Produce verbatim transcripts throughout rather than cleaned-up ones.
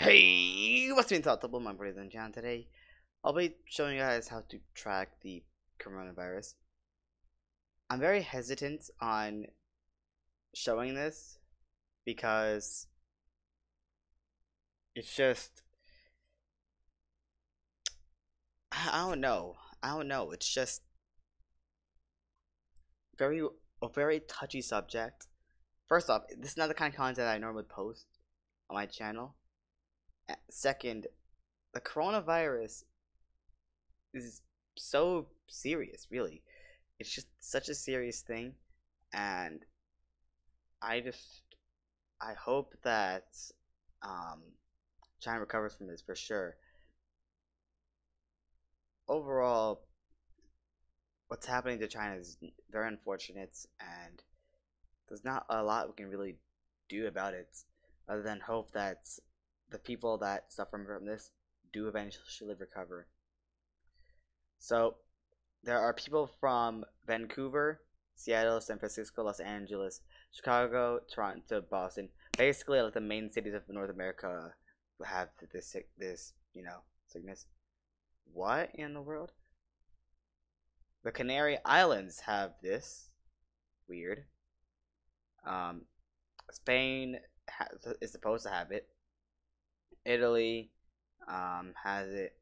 Hey, what's being thought double? My brother and John today. I'll be showing you guys how to track the coronavirus. I'm very hesitant on showing this because it's just I don't know. I don't know. It's just very a very touchy subject. First off, this is not the kind of content I normally post on my channel. Second, the coronavirus is so serious, really. It's just such a serious thing, and I just I hope that um China recovers from this for sure. Overall, what's happening to China is very unfortunate, and there's not a lot we can really do about it other than hope that the people that suffer from this do eventually recover. So there are people from Vancouver, Seattle, San Francisco, Los Angeles, Chicago, Toronto, Boston, basically like the main cities of North America have this, this you know, sickness. What in the world? The Canary Islands have this. Weird. Um, Spain ha- is supposed to have it. Italy um, has it,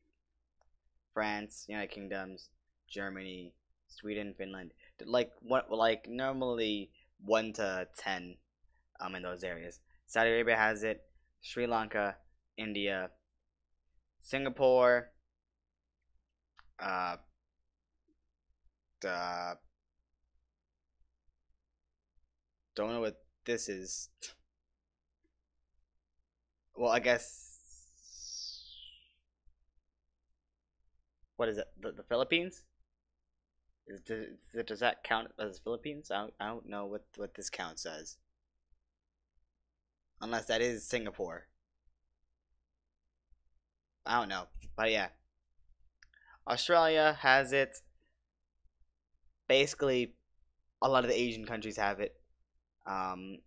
France, United Kingdoms, Germany, Sweden, Finland, like what, like normally one to ten um, in those areas. Saudi Arabia has it, Sri Lanka, India, Singapore, uh, uh, don't know what this is. Well, I guess what is it? The, the Philippines? Is, does, does that count as Philippines? I don't, I don't know what, what this counts as. Unless that is Singapore. I don't know. But yeah. Australia has it. Basically, a lot of the Asian countries have it. Um,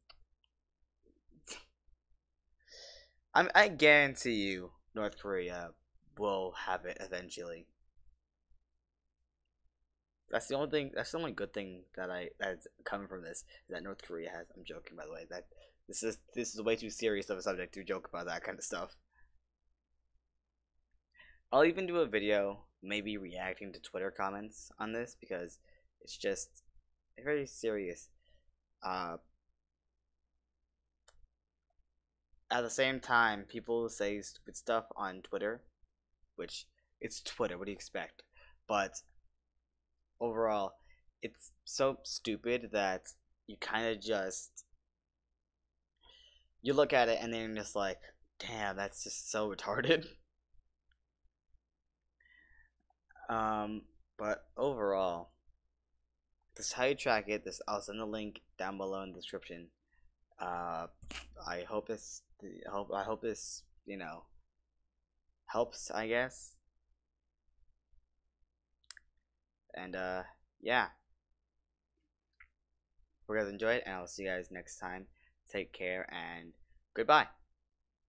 I'm, I guarantee you North Korea will have it eventually. That's the only thing. That's the only good thing that I that's coming from this is that North Korea has. I'm joking, by the way. That this is this is way too serious of a subject to joke about that kind of stuff. I'll even do a video, maybe reacting to Twitter comments on this because it's just very serious. Uh, at the same time, people say stupid stuff on Twitter, which it's Twitter. What do you expect? But overall, it's so stupid that you kind of just, you look at it and then you're just like, damn, that's just so retarded. Um, but overall, this is how you track it. This, I'll send the link down below in the description. Uh, I hope this, I hope, I hope this, you know, helps, I guess. And, uh, yeah. Hope you guys enjoyed, and I'll see you guys next time. Take care, and goodbye.